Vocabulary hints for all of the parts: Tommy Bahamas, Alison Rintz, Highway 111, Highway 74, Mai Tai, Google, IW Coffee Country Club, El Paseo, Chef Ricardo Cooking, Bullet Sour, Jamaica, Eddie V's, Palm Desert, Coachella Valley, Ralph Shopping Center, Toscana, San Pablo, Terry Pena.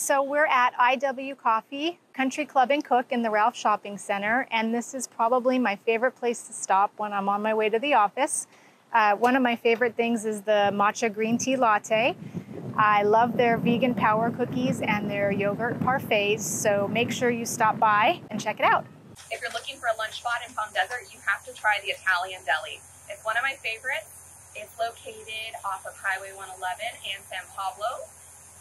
So we're at IW Coffee Country Club and Cook in the Ralph Shopping Center, and this is probably my favorite place to stop when I'm on my way to the office. One of my favorite things is the matcha green tea latte. I love their vegan power cookies and their yogurt parfaits, so make sure you stop by and check it out. If you're looking for a lunch spot in Palm Desert, you have to try the Italian Deli. It's one of my favorites. It's located off of Highway 111 and San Pablo.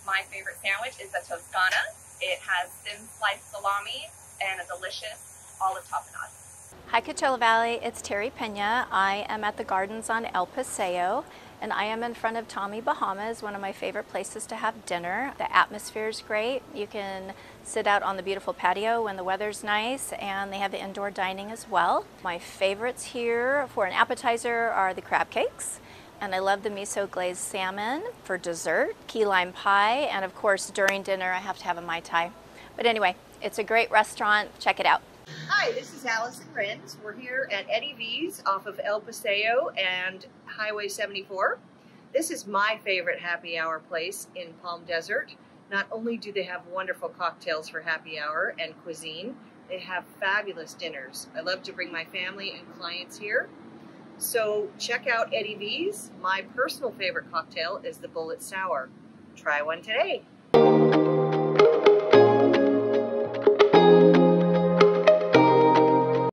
My favorite sandwich is the Toscana. It has thin sliced salami and a delicious olive tapenade. Hi Coachella Valley, it's Terry Pena. I am at the gardens on El Paseo, and I am in front of Tommy Bahamas, one of my favorite places to have dinner. The atmosphere is great. You can sit out on the beautiful patio when the weather's nice, and they have the indoor dining as well. My favorites here for an appetizer are the crab cakes. And I love the miso glazed salmon. For dessert, key lime pie, and of course during dinner I have to have a Mai Tai. But anyway, it's a great restaurant, check it out. Hi, this is Alison Rintz. We're here at Eddie V's off of El Paseo and Highway 74. This is my favorite happy hour place in Palm Desert. Not only do they have wonderful cocktails for happy hour and cuisine, they have fabulous dinners. I love to bring my family and clients here. So check out Eddie V's. My personal favorite cocktail is the Bullet Sour. Try one today.